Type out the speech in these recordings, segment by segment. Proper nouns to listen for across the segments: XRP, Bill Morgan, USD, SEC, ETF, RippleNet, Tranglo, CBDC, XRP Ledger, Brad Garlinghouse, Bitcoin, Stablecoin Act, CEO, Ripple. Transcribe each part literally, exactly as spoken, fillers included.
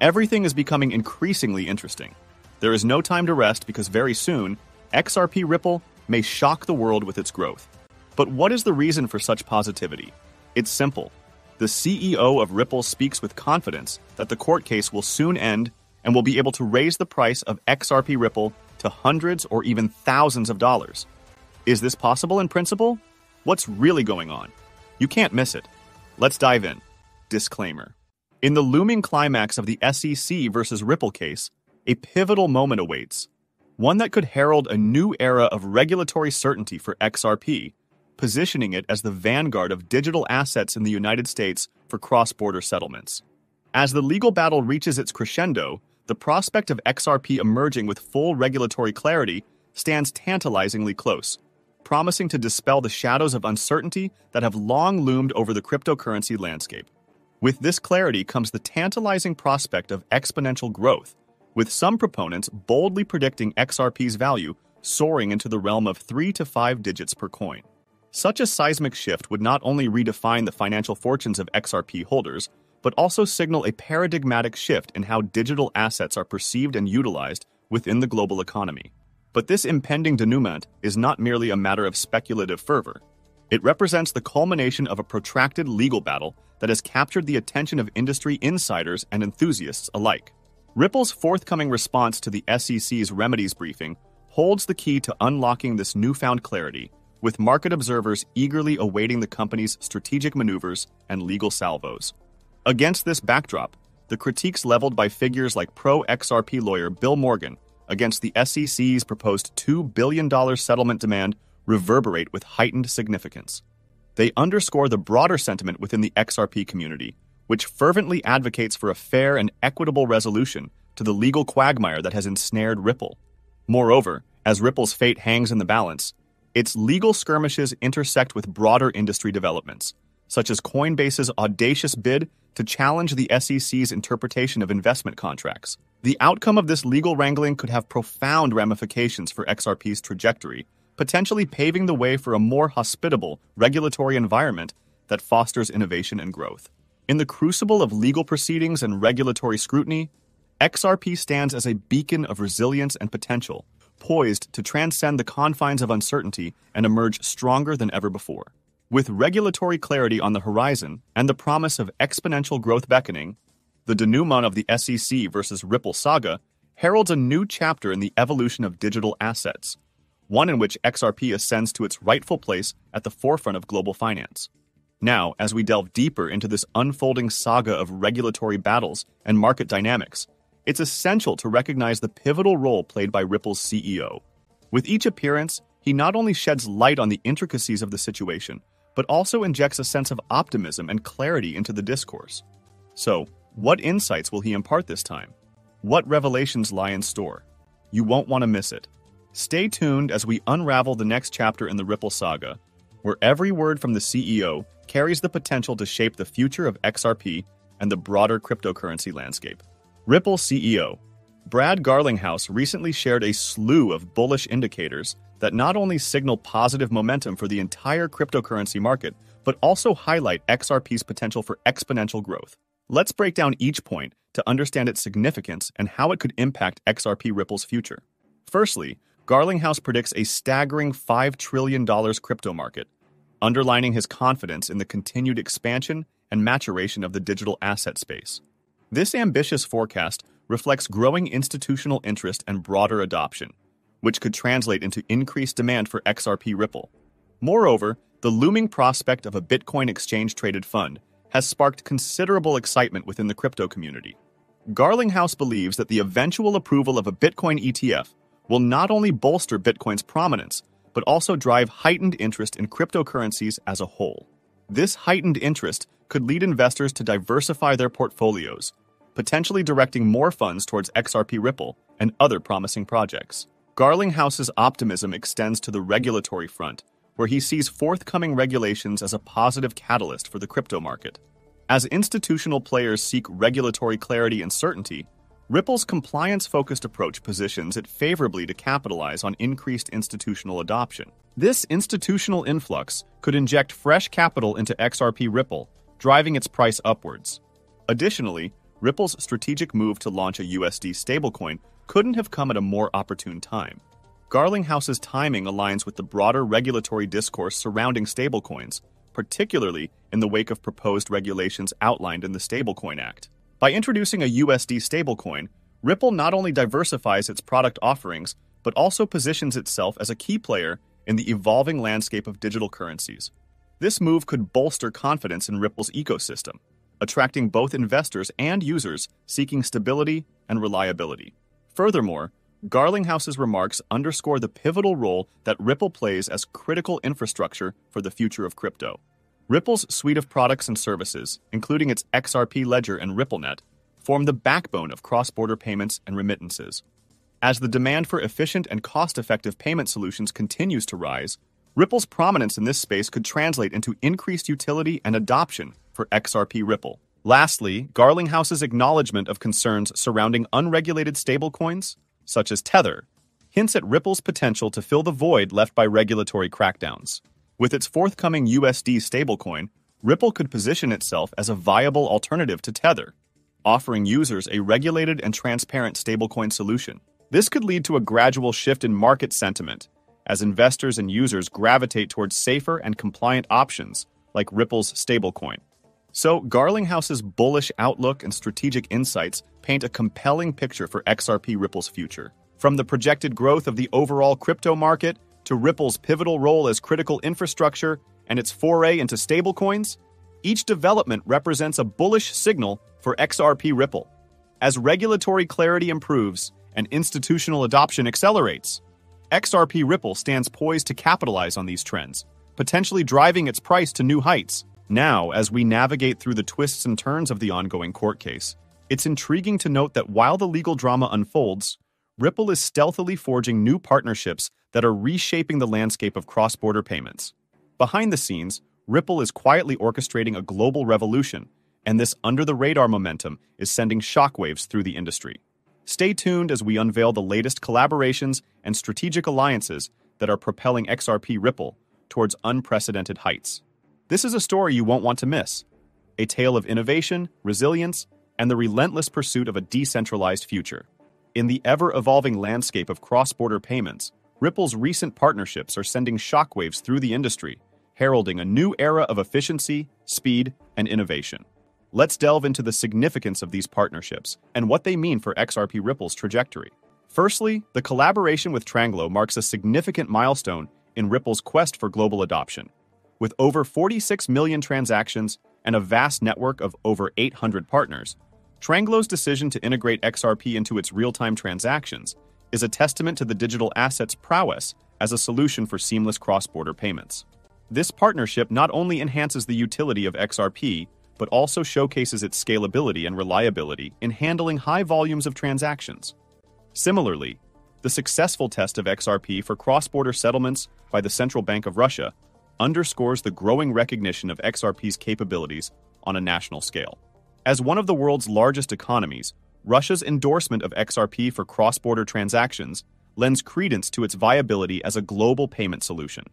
Everything is becoming increasingly interesting. There is no time to rest because very soon, X R P Ripple may shock the world with its growth. But what is the reason for such positivity? It's simple. The C E O of Ripple speaks with confidence that the court case will soon end and will be able to raise the price of X R P Ripple to hundreds or even thousands of dollars. Is this possible in principle? What's really going on? You can't miss it. Let's dive in. Disclaimer. In the looming climax of the S E C versus Ripple case, a pivotal moment awaits, one that could herald a new era of regulatory certainty for X R P, positioning it as the vanguard of digital assets in the United States for cross-border settlements. As the legal battle reaches its crescendo, the prospect of X R P emerging with full regulatory clarity stands tantalizingly close, promising to dispel the shadows of uncertainty that have long loomed over the cryptocurrency landscape. With this clarity comes the tantalizing prospect of exponential growth, with some proponents boldly predicting X R P's value soaring into the realm of three to five digits per coin. Such a seismic shift would not only redefine the financial fortunes of X R P holders, but also signal a paradigmatic shift in how digital assets are perceived and utilized within the global economy. But this impending denouement is not merely a matter of speculative fervor. It represents the culmination of a protracted legal battle that has captured the attention of industry insiders and enthusiasts alike. Ripple's forthcoming response to the S E C's remedies briefing holds the key to unlocking this newfound clarity, with market observers eagerly awaiting the company's strategic maneuvers and legal salvos. Against this backdrop, the critiques leveled by figures like pro-X R P lawyer Bill Morgan against the S E C's proposed two billion dollars settlement demand reverberate with heightened significance. They underscore the broader sentiment within the X R P community, which fervently advocates for a fair and equitable resolution to the legal quagmire that has ensnared Ripple. Moreover, as Ripple's fate hangs in the balance, its legal skirmishes intersect with broader industry developments, such as Coinbase's audacious bid to challenge the S E C's interpretation of investment contracts. The outcome of this legal wrangling could have profound ramifications for X R P's trajectory, potentially paving the way for a more hospitable regulatory environment that fosters innovation and growth. In the crucible of legal proceedings and regulatory scrutiny, X R P stands as a beacon of resilience and potential, poised to transcend the confines of uncertainty and emerge stronger than ever before. With regulatory clarity on the horizon and the promise of exponential growth beckoning, the denouement of the S E C versus Ripple saga heralds a new chapter in the evolution of digital assets, one in which X R P ascends to its rightful place at the forefront of global finance. Now, as we delve deeper into this unfolding saga of regulatory battles and market dynamics, it's essential to recognize the pivotal role played by Ripple's C E O. With each appearance, he not only sheds light on the intricacies of the situation, but also injects a sense of optimism and clarity into the discourse. So, what insights will he impart this time? What revelations lie in store? You won't want to miss it. Stay tuned as we unravel the next chapter in the Ripple saga, where every word from the C E O carries the potential to shape the future of X R P and the broader cryptocurrency landscape. Ripple C E O Brad Garlinghouse recently shared a slew of bullish indicators that not only signal positive momentum for the entire cryptocurrency market, but also highlight X R P's potential for exponential growth. Let's break down each point to understand its significance and how it could impact X R P Ripple's future. Firstly, Garlinghouse predicts a staggering five trillion dollars crypto market, underlining his confidence in the continued expansion and maturation of the digital asset space. This ambitious forecast reflects growing institutional interest and broader adoption, which could translate into increased demand for X R P Ripple. Moreover, the looming prospect of a Bitcoin exchange-traded fund has sparked considerable excitement within the crypto community. Garlinghouse believes that the eventual approval of a Bitcoin E T F will not only bolster Bitcoin's prominence, but also drive heightened interest in cryptocurrencies as a whole. This heightened interest could lead investors to diversify their portfolios, potentially directing more funds towards X R P Ripple and other promising projects. Garlinghouse's optimism extends to the regulatory front, where he sees forthcoming regulations as a positive catalyst for the crypto market. As institutional players seek regulatory clarity and certainty, Ripple's compliance-focused approach positions it favorably to capitalize on increased institutional adoption. This institutional influx could inject fresh capital into X R P Ripple, driving its price upwards. Additionally, Ripple's strategic move to launch a U S D stablecoin couldn't have come at a more opportune time. Garlinghouse's timing aligns with the broader regulatory discourse surrounding stablecoins, particularly in the wake of proposed regulations outlined in the Stablecoin Act. By introducing a U S D stablecoin, Ripple not only diversifies its product offerings, but also positions itself as a key player in the evolving landscape of digital currencies. This move could bolster confidence in Ripple's ecosystem, attracting both investors and users seeking stability and reliability. Furthermore, Garlinghouse's remarks underscore the pivotal role that Ripple plays as critical infrastructure for the future of crypto. Ripple's suite of products and services, including its X R P Ledger and RippleNet, form the backbone of cross-border payments and remittances. As the demand for efficient and cost-effective payment solutions continues to rise, Ripple's prominence in this space could translate into increased utility and adoption for X R P Ripple. Lastly, Garlinghouse's acknowledgement of concerns surrounding unregulated stablecoins, such as Tether, hints at Ripple's potential to fill the void left by regulatory crackdowns. With its forthcoming U S D stablecoin, Ripple could position itself as a viable alternative to Tether, offering users a regulated and transparent stablecoin solution. This could lead to a gradual shift in market sentiment as investors and users gravitate towards safer and compliant options like Ripple's stablecoin. So, Garlinghouse's bullish outlook and strategic insights paint a compelling picture for X R P Ripple's future. From the projected growth of the overall crypto market, to Ripple's pivotal role as critical infrastructure and its foray into stablecoins, each development represents a bullish signal for X R P Ripple. As regulatory clarity improves and institutional adoption accelerates, X R P Ripple stands poised to capitalize on these trends, potentially driving its price to new heights. Now, as we navigate through the twists and turns of the ongoing court case, it's intriguing to note that while the legal drama unfolds, Ripple is stealthily forging new partnerships that are reshaping the landscape of cross-border payments. Behind the scenes, Ripple is quietly orchestrating a global revolution, and this under-the-radar momentum is sending shockwaves through the industry. Stay tuned as we unveil the latest collaborations and strategic alliances that are propelling X R P Ripple towards unprecedented heights. This is a story you won't want to miss, a tale of innovation, resilience, and the relentless pursuit of a decentralized future. In the ever-evolving landscape of cross-border payments, Ripple's recent partnerships are sending shockwaves through the industry, heralding a new era of efficiency, speed, and innovation. Let's delve into the significance of these partnerships and what they mean for X R P Ripple's trajectory. Firstly, the collaboration with Tranglo marks a significant milestone in Ripple's quest for global adoption. With over forty-six million transactions and a vast network of over eight hundred partners, Tranglo's decision to integrate X R P into its real-time transactions is a testament to the digital asset's prowess as a solution for seamless cross-border payments. This partnership not only enhances the utility of X R P, but also showcases its scalability and reliability in handling high volumes of transactions. Similarly, the successful test of X R P for cross-border settlements by the Central Bank of Russia underscores the growing recognition of X R P's capabilities on a national scale. As one of the world's largest economies, Russia's endorsement of X R P for cross-border transactions lends credence to its viability as a global payment solution.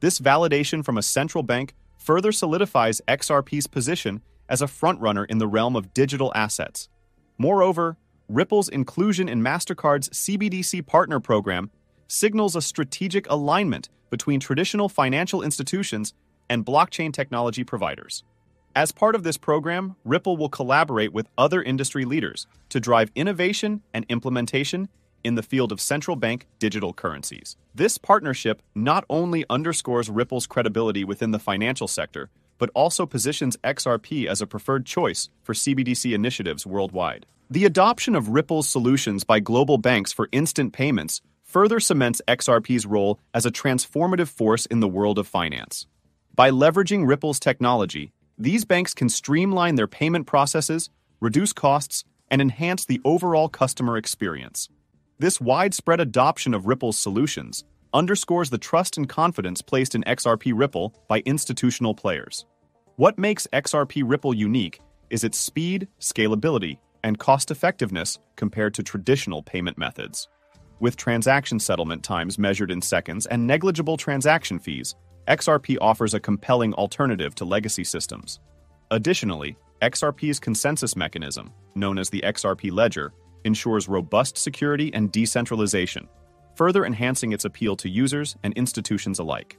This validation from a central bank further solidifies X R P's position as a frontrunner in the realm of digital assets. Moreover, Ripple's inclusion in MasterCard's C B D C partner program signals a strategic alignment between traditional financial institutions and blockchain technology providers. As part of this program, Ripple will collaborate with other industry leaders to drive innovation and implementation in the field of central bank digital currencies. This partnership not only underscores Ripple's credibility within the financial sector, but also positions X R P as a preferred choice for C B D C initiatives worldwide. The adoption of Ripple's solutions by global banks for instant payments further cements X R P's role as a transformative force in the world of finance. By leveraging Ripple's technology, these banks can streamline their payment processes, reduce costs, and enhance the overall customer experience. This widespread adoption of Ripple's solutions underscores the trust and confidence placed in X R P Ripple by institutional players. What makes X R P Ripple unique is its speed, scalability, and cost-effectiveness compared to traditional payment methods. With transaction settlement times measured in seconds and negligible transaction fees, X R P offers a compelling alternative to legacy systems. Additionally, X R P's consensus mechanism, known as the X R P Ledger, ensures robust security and decentralization, further enhancing its appeal to users and institutions alike.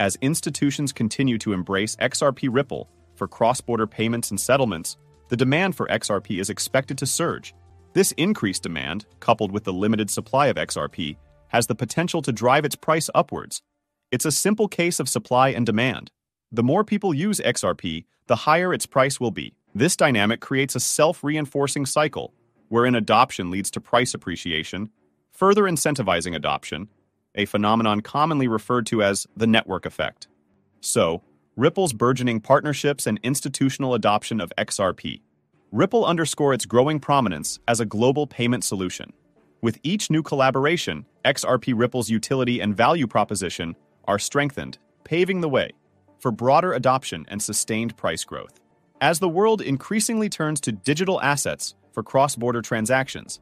As institutions continue to embrace X R P Ripple for cross-border payments and settlements, the demand for X R P is expected to surge. This increased demand, coupled with the limited supply of X R P, has the potential to drive its price upwards. It's a simple case of supply and demand. The more people use X R P, the higher its price will be. This dynamic creates a self-reinforcing cycle, wherein adoption leads to price appreciation, further incentivizing adoption, a phenomenon commonly referred to as the network effect. So, Ripple's burgeoning partnerships and institutional adoption of X R P. Ripple underscores its growing prominence as a global payment solution. With each new collaboration, X R P Ripple's utility and value proposition are strengthened, paving the way for broader adoption and sustained price growth. As the world increasingly turns to digital assets for cross-border transactions,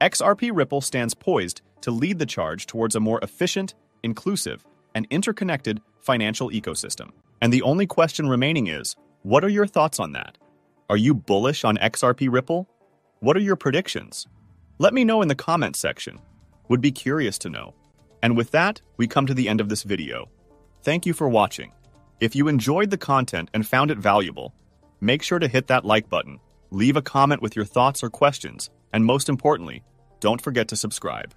X R P Ripple stands poised to lead the charge towards a more efficient, inclusive, and interconnected financial ecosystem. And the only question remaining is, what are your thoughts on that? Are you bullish on X R P Ripple? What are your predictions? Let me know in the comments section. Would be curious to know. And with that, we come to the end of this video. Thank you for watching. If you enjoyed the content and found it valuable, make sure to hit that like button, leave a comment with your thoughts or questions, and most importantly, don't forget to subscribe.